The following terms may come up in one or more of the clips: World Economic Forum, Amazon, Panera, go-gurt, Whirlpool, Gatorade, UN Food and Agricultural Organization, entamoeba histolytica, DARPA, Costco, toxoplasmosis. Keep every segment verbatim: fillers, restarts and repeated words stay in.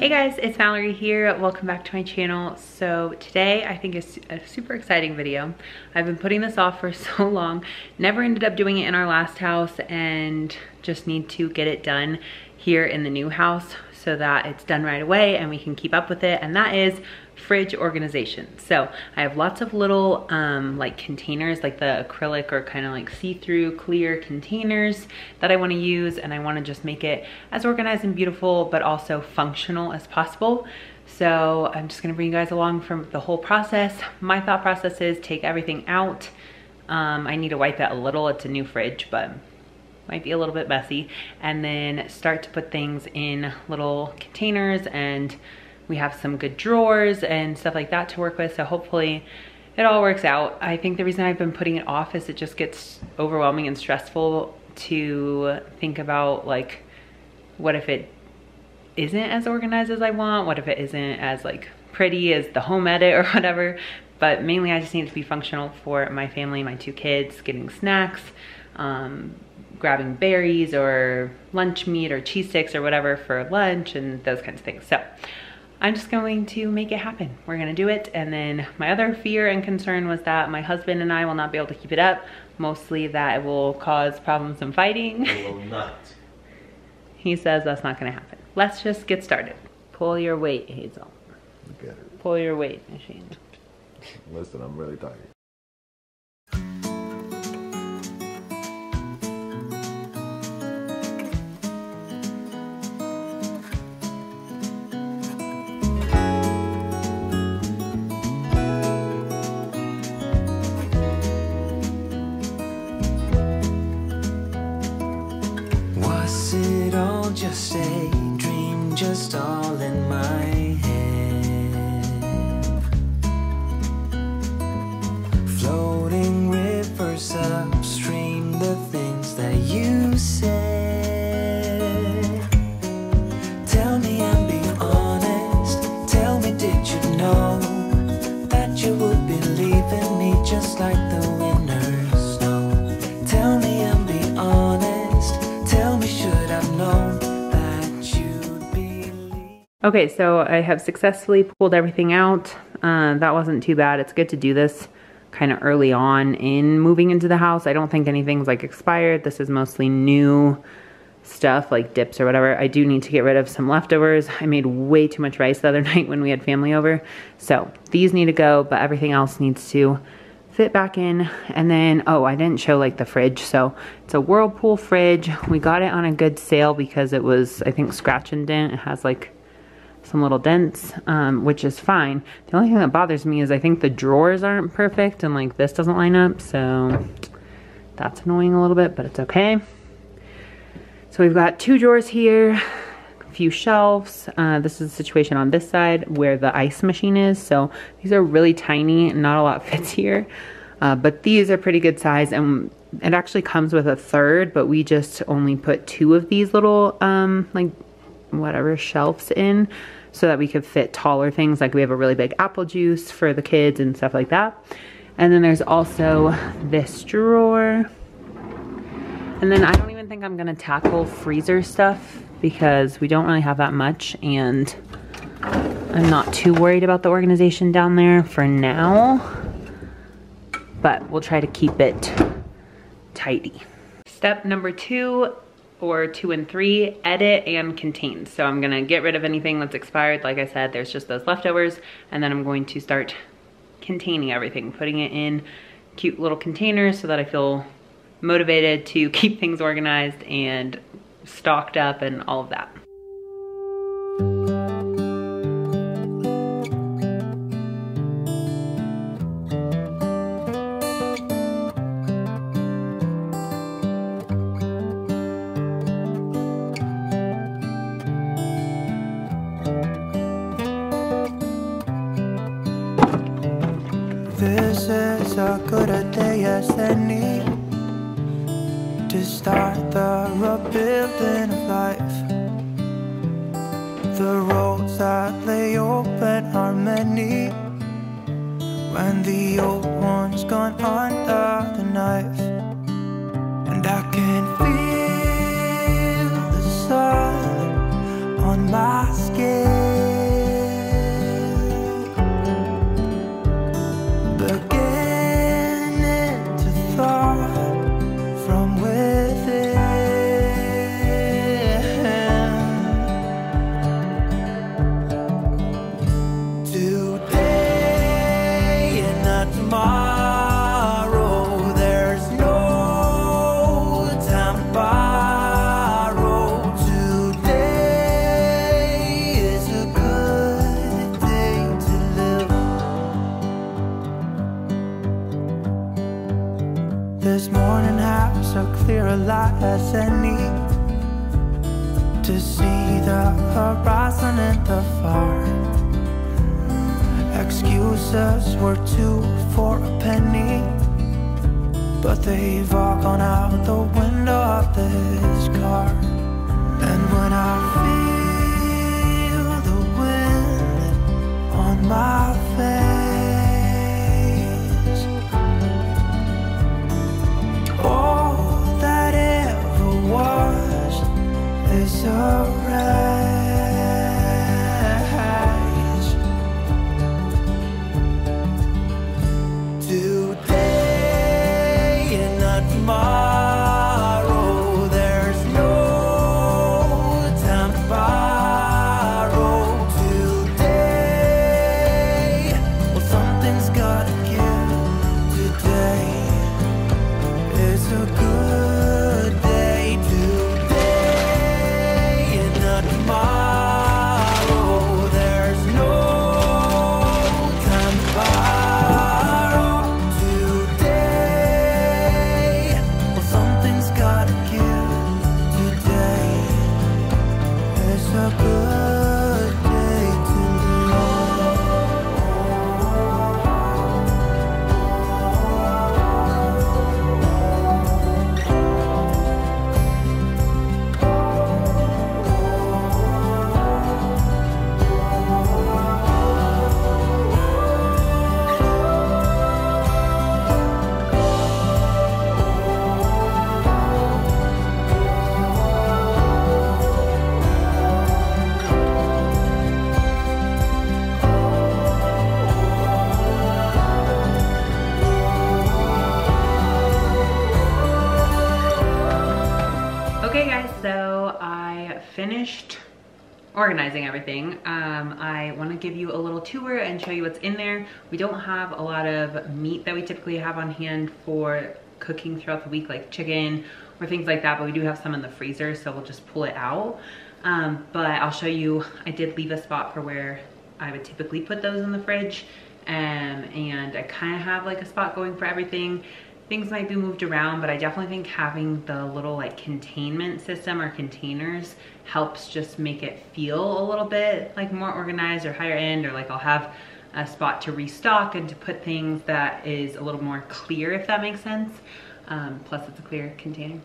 Hey guys, it's Mallory here. Welcome back to my channel. So today I think is a super exciting video. I've been putting this off for so long, never ended up doing it in our last house and just need to get it done here in the new house so that it's done right away and we can keep up with it, and that is fridge organization. So I have lots of little um, like containers, like the acrylic or kind of like see-through clear containers that I want to use, and I want to just make it as organized and beautiful but also functional as possible. So I'm just going to bring you guys along from the whole process. My thought process is take everything out. Um, I need to wipe it a little. It's a new fridge, but might be a little bit messy, and then start to put things in little containers, and we have some good drawers and stuff like that to work with, so hopefully it all works out. I think the reason I've been putting it off is it just gets overwhelming and stressful to think about, like, what if it isn't as organized as I want? What if it isn't as like pretty as the home edit or whatever? But mainly I just need it to be functional for my family, my two kids, getting snacks, um, grabbing berries or lunch meat or cheese sticks or whatever for lunch and those kinds of things. So I'm just going to make it happen. We're gonna do it. And then my other fear and concern was that my husband and I will not be able to keep it up. Mostly that it will cause problems and fighting. It will not. He says that's not gonna happen. Let's just get started. Pull your weight, Hazel. Look at her. Pull your weight, machine. Listen, I'm really tired. Just a dream, just all in my head. Floating rivers upstream, the things that you said. Tell me and be honest, tell me did you know that you would be leaving me just like the winter snow? Tell me and be honest, tell me should I've known. Okay, so I have successfully pulled everything out. Uh, that wasn't too bad. It's good to do this kind of early on in moving into the house. I don't think anything's like expired. This is mostly new stuff like dips or whatever. I do need to get rid of some leftovers. I made way too much rice the other night when we had family over. So these need to go, but everything else needs to fit back in. And then, oh, I didn't show like the fridge. So it's a Whirlpool fridge. We got it on a good sale because it was, I think, scratch and dent. It has like some little dents, um, which is fine. The only thing that bothers me is I think the drawers aren't perfect and like this doesn't line up, so that's annoying a little bit, but it's okay. So we've got two drawers here, a few shelves. Uh, this is the situation on this side where the ice machine is, so these are really tiny, not a lot fits here, uh, but these are pretty good size, and it actually comes with a third, but we just only put two of these little um, like whatever shelves in so that we could fit taller things. Like we have a really big apple juice for the kids and stuff like that. And then there's also this drawer. And then I don't even think I'm gonna tackle freezer stuff because we don't really have that much, and I'm not too worried about the organization down there for now, but we'll try to keep it tidy. Step number two, or two and three, edit and contain. So I'm gonna get rid of anything that's expired. Like I said, there's just those leftovers, and then I'm going to start containing everything, putting it in cute little containers so that I feel motivated to keep things organized and stocked up and all of that. This is as good a day as any to start the rebuilding of life. The roads that lay open are many when the old one's gone under the knife. And I can feel the sun on my skin. This morning has a clearer light as any to see the horizon and the far. Excuses were two for a penny, but they've all gone out the window of this car. And when I feel the wind on my face, all that ever was is a rage. Today and not tomorrow. Finished organizing everything. um I want to give you a little tour and show you what's in there. We don't have a lot of meat that we typically have on hand for cooking throughout the week, like chicken or things like that, but we do have some in the freezer, so we'll just pull it out. Um but I'll show you, I did leave a spot for where I would typically put those in the fridge, and um, and I kind of have like a spot going for everything. Things might be moved around, but I definitely think having the little like containment system or containers helps just make it feel a little bit like more organized or higher end, or like I'll have a spot to restock and to put things that is a little more clear, if that makes sense. Um, plus it's a clear container.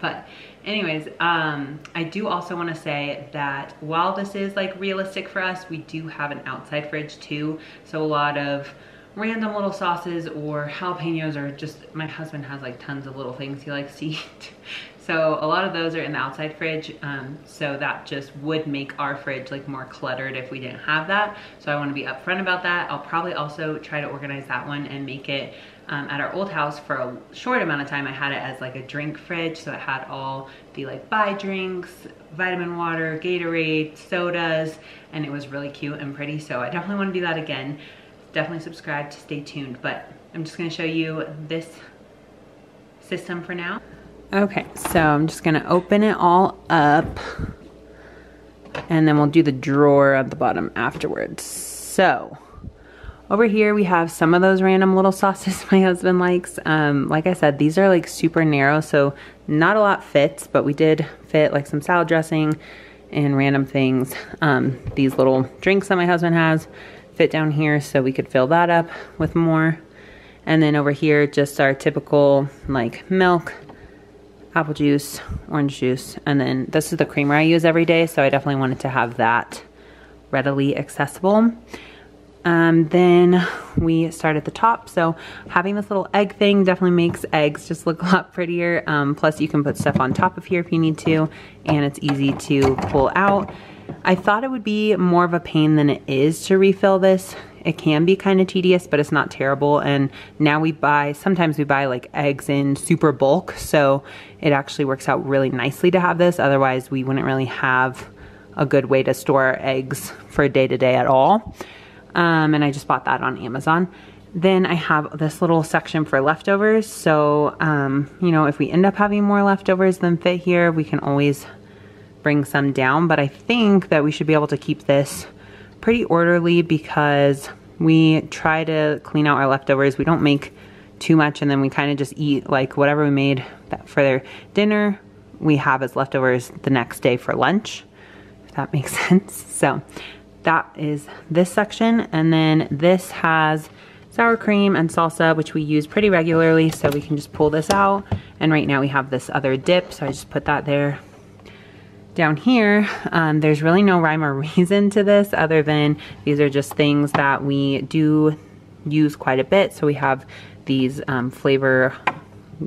But anyways, um, I do also want to say that while this is like realistic for us, we do have an outside fridge too. So a lot of random little sauces or jalapenos, or just my husband has like tons of little things he likes to eat. So a lot of those are in the outside fridge. Um, so that just would make our fridge like more cluttered if we didn't have that. So I want to be upfront about that. I'll probably also try to organize that one and make it um, at our old house. For a short amount of time, I had it as like a drink fridge. So it had all the like buy drinks, vitamin water, Gatorade, sodas, and it was really cute and pretty. So I definitely want to do that again. Definitely subscribe to stay tuned, but I'm just going to show you this system for now. Okay, so I'm just going to open it all up, and then we'll do the drawer at the bottom afterwards. So over here we have some of those random little sauces my husband likes. Um, like I said, these are like super narrow, so not a lot fits, but we did fit like some salad dressing and random things. Um, these little drinks that my husband has fit down here, so we could fill that up with more. And then over here, just our typical like milk, apple juice, orange juice, and then this is the creamer I use every day, so I definitely wanted to have that readily accessible. Um, then we start at the top, so having this little egg thing definitely makes eggs just look a lot prettier. Um, plus you can put stuff on top of here if you need to, and it's easy to pull out. I thought it would be more of a pain than it is to refill this. It can be kind of tedious, but it's not terrible. And now we buy, sometimes we buy like eggs in super bulk, so it actually works out really nicely to have this. Otherwise we wouldn't really have a good way to store our eggs for day to day at all. Um, and I just bought that on Amazon. Then I have this little section for leftovers. So, um, you know, if we end up having more leftovers than fit here, we can always bring some down, but I think that we should be able to keep this pretty orderly because we try to clean out our leftovers. We don't make too much, and then we kind of just eat like whatever we made for their dinner we have as leftovers the next day for lunch, if that makes sense. So that is this section, and then this has sour cream and salsa, which we use pretty regularly, so we can just pull this out. And right now we have this other dip, so I just put that there. Down here, um, there's really no rhyme or reason to this other than these are just things that we do use quite a bit. So we have these um, flavor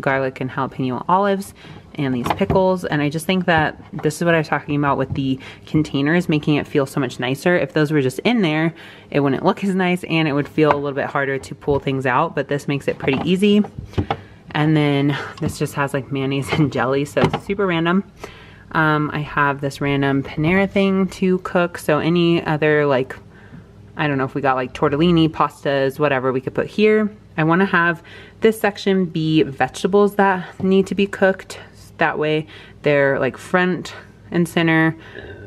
garlic and jalapeno olives and these pickles, and I just think that this is what I was talking about with the containers, making it feel so much nicer. If those were just in there, it wouldn't look as nice and it would feel a little bit harder to pull things out, but this makes it pretty easy. And then this just has like mayonnaise and jelly, so it's super random. Um, I have this random Panera thing to cook, so any other like, I don't know, if we got like tortellini, pastas, whatever, we could put here. I wanna have this section be vegetables that need to be cooked. That way they're like front and center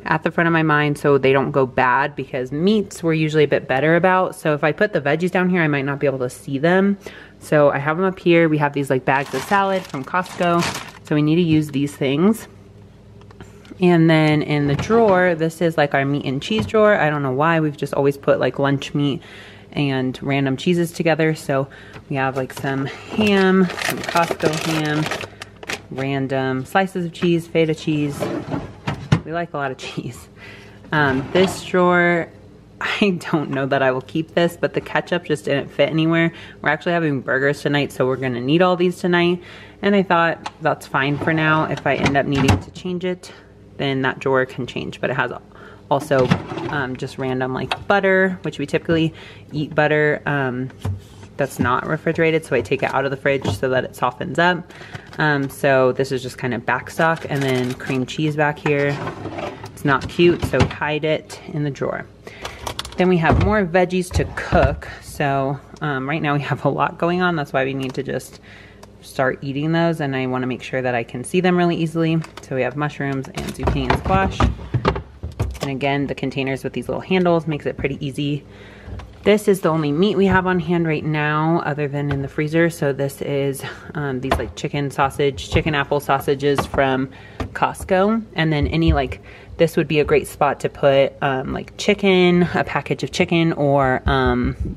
at the front of my mind, so they don't go bad, because meats we're usually a bit better about. So if I put the veggies down here, I might not be able to see them. So I have them up here. We have these like bags of salad from Costco, so we need to use these things. And then in the drawer, this is like our meat and cheese drawer. I don't know why, we've just always put like lunch meat and random cheeses together. So we have like some ham, some Costco ham, random slices of cheese, feta cheese. We like a lot of cheese. Um, this drawer, I don't know that I will keep this, but the ketchup just didn't fit anywhere. We're actually having burgers tonight, so we're gonna need all these tonight. And I thought that's fine for now. If I end up needing to change it, then that drawer can change, but it has also um, just random like butter, which we typically eat butter um, that's not refrigerated, so I take it out of the fridge so that it softens up. Um, so this is just kind of back stock, and then cream cheese back here. It's not cute, so hide it in the drawer. Then we have more veggies to cook. So um, right now we have a lot going on, that's why we need to just start eating those, and I want to make sure that I can see them really easily. So we have mushrooms and zucchini and squash, and again the containers with these little handles makes it pretty easy. This is the only meat we have on hand right now other than in the freezer, so this is um, these like chicken sausage, chicken apple sausages from Costco. And then any like, this would be a great spot to put um, like chicken, a package of chicken, or um,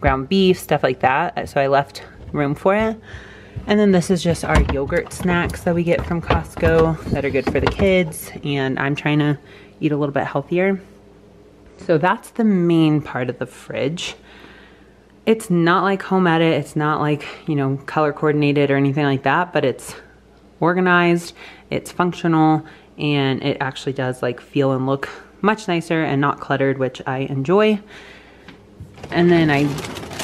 ground beef, stuff like that, so I left room for it. And then this is just our yogurt snacks that we get from Costco that are good for the kids, and I'm trying to eat a little bit healthier. So that's the main part of the fridge. It's not like home edit, it's not like, you know, color coordinated or anything like that, but it's organized, it's functional, and it actually does like feel and look much nicer and not cluttered, which I enjoy. And then I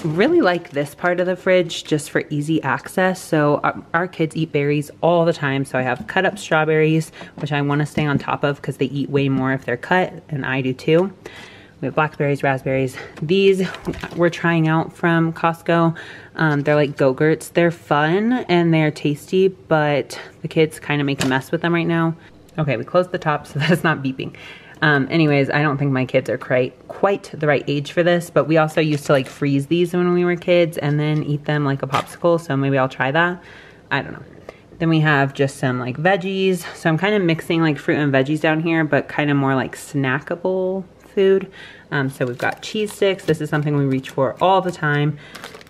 really like this part of the fridge just for easy access. So our, our kids eat berries all the time, so I have cut up strawberries, which I want to stay on top of because they eat way more if they're cut, and I do too. We have blackberries, raspberries. These we're trying out from Costco. Um, they're like go-gurts. They're fun and they're tasty, but the kids kind of make a mess with them right now. Okay, we closed the top so that it's not beeping. Um, anyways, I don't think my kids are quite, quite the right age for this, but we also used to like freeze these when we were kids and then eat them like a popsicle, so maybe I'll try that. I don't know. Then we have just some like veggies. So I'm kind of mixing like fruit and veggies down here, but kind of more like snackable food. Um, so we've got cheese sticks. This is something we reach for all the time.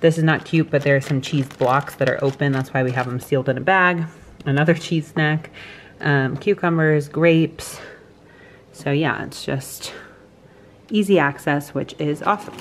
This is not cute, but there are some cheese blocks that are open. That's why we have them sealed in a bag. Another cheese snack. Um, cucumbers, grapes. So yeah, it's just easy access, which is awesome.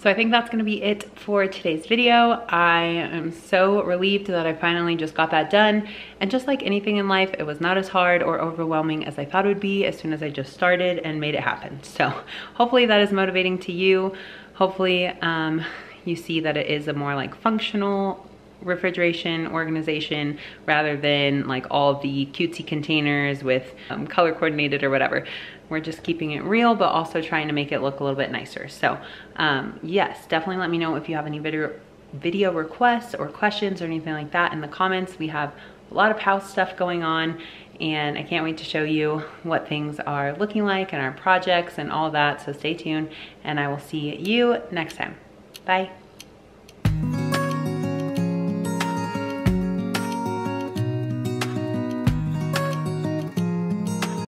So I think that's gonna be it for today's video. I am so relieved that I finally just got that done. And just like anything in life, it was not as hard or overwhelming as I thought it would be as soon as I just started and made it happen. So hopefully that is motivating to you. Hopefully um, you see that it is a more like functional refrigeration organization rather than like all the cutesy containers with um, color coordinated or whatever. We're just keeping it real, but also trying to make it look a little bit nicer. So um, yes, definitely let me know if you have any video video requests or questions or anything like that in the comments. We have a lot of house stuff going on, and I can't wait to show you what things are looking like and our projects and all that. So stay tuned, and I will see you next time. Bye.